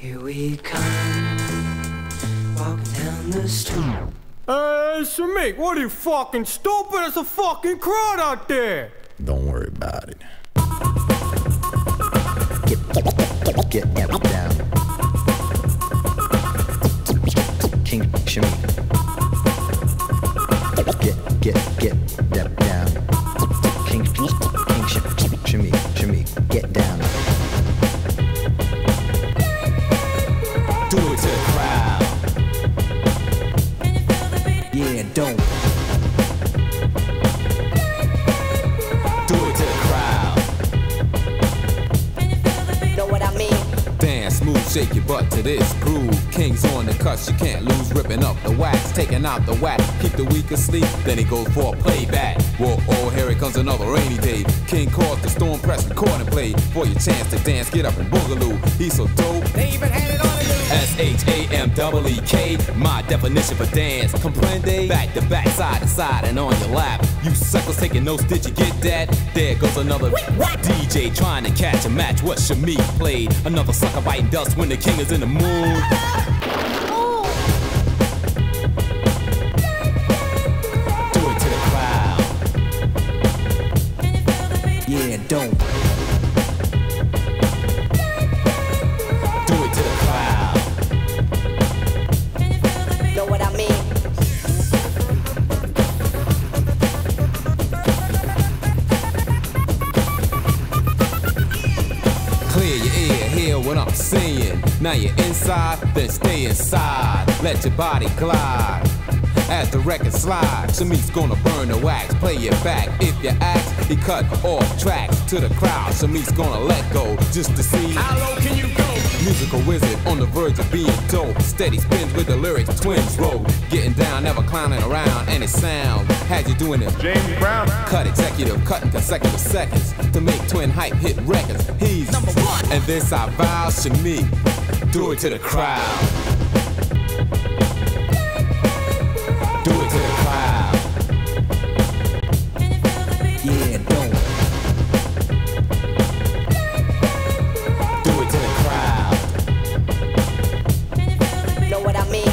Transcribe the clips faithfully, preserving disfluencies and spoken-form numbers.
Here we come, walking down the street. Hey, Shamik, what are you, fucking stupid? It's a fucking crowd out there. Don't worry about it. Get, get, get up down. King Shamik. Get, get, get, get down. King, King Shamik, Shamik, get down. Do it to the crowd. Yeah, don't. Do it to the crowd. Know what I mean? Dance, move, shake your butt to this groove. King's on the cuts, you can't lose. Ripping up the wax, taking out the whack. Keep the weak asleep, then he goes for a playback. Whoa, oh, here it comes another rainy day. King calls the storm, press record and play. For your chance to dance, get up and boogaloo. He's so dope, they even had it on. S H A M E E K, my definition for dance. Comprende? Back to back, side to side, and on your lap. You suckers taking notes, did you get that? There goes another Wait, D J trying to catch a match. What Shamik played? Another sucker biting dust when the king is in the mood. Oh. Do it to the crowd. Yeah, don't. What I'm saying, now you're inside, then stay inside. Let your body glide as the record slides. Shamik's gonna burn the wax, play it back. If you act, he cut off tracks to the crowd. Shamik's gonna let go just to see how low can you go. Musical wizard on the verge of being dope. Steady spins with the lyrics, twins roll. Getting down, never clowning around, and it sound had you doing it. James Brown cut executive, cutting consecutive seconds to make Twin Hype hit records. He's number one, and this I vow, Shamik, do it to the crowd. Do it to the crowd. Yeah, don't. Do it to the crowd. Know what I mean?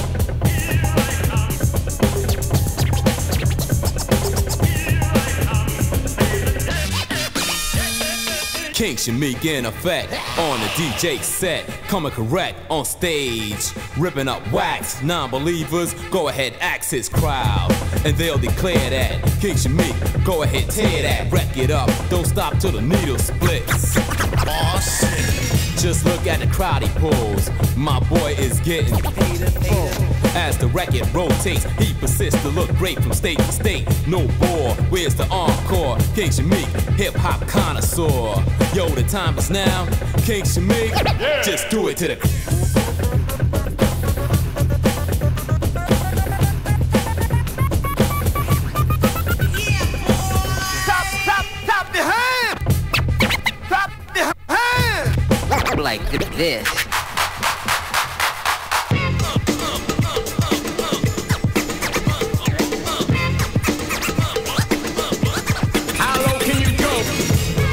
King Shamik in effect on the D J set, coming correct on stage, ripping up wax. Non-believers, go ahead, axe his crowd, and they'll declare that King Shamik, go ahead, tear that, wreck it up, don't stop till the needle splits. Awesome. Just look at the crowd he pulls. My boy is getting as the record rotates. He persists to look great from state to state. No bore, where's the encore? King Shamik, hip hop connoisseur. Yo, the time is now. King Shamik, yeah. Just do it to the crowd. Like this. How low can you go? I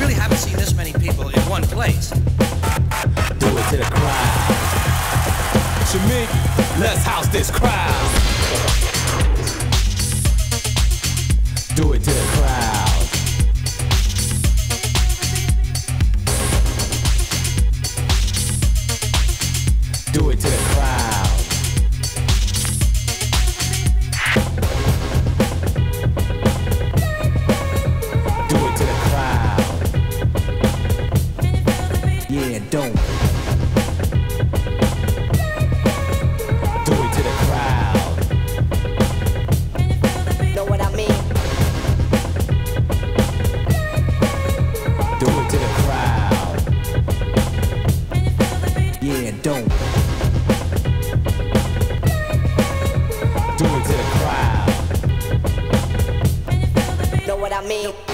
really haven't seen this many people in one place. Do it to the crowd. Shamik, let's house this crowd. Do it to the crowd. Do it to the crowd. Do it to the crowd. Yeah, don't. Do it to the crowd. Don't. Do it to the crowd. Know what I mean?